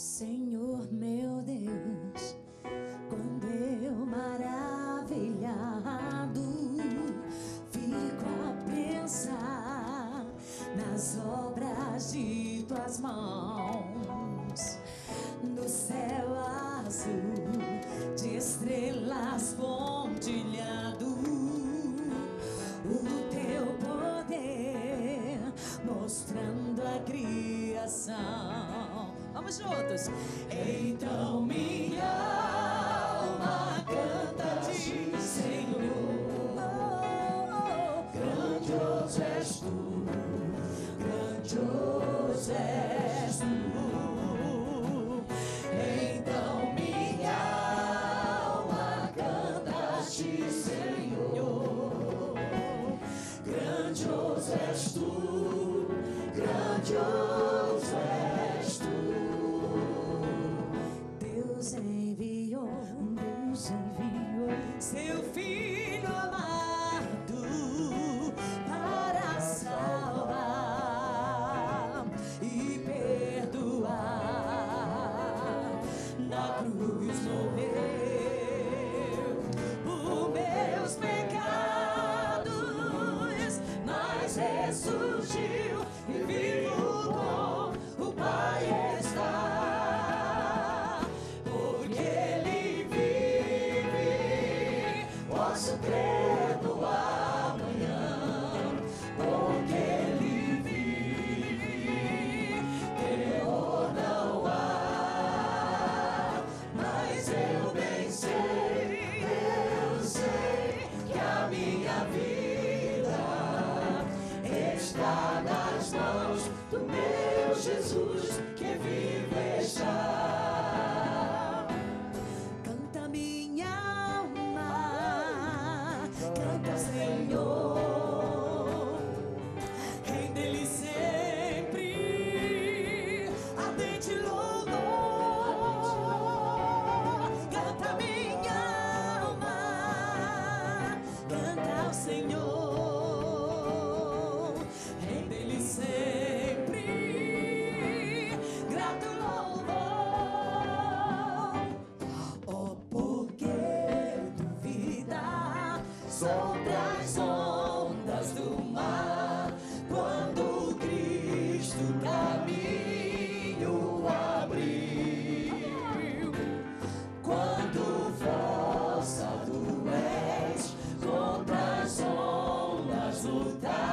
Senhor meu Deus, quando eu maravilhado fico a pensar nas obras de tuas mãos, no céu azul de estrelas pontilhado, o teu poder mostrando a criação. Vamos juntos. Então minha alma canta a ti, Senhor. Grandioso és tu, grandioso és tu. Então minha alma canta a ti, Senhor. Grandioso és tu, grandioso és tu. Deus enviou seu Filho amado para salvar e perdoar. Na cruz morreu por meus pecados, mas ressurgiu e vivo com o Pai está. Posso crer no amanhã, porque Ele vive, terror não há. Mas eu bem sei, eu sei que a minha vida está nas mãos do meu Jesus que vive e está. Canta, Senhor, rende-lhe sempre ardente louvor. Canta, minha alma, canta ao Senhor, rende-lhe sempre grato louvor. Oh, porque duvida sobre as ondas do mar, quando Cristo caminho abriu, quando forçado és contra as ondas lutar.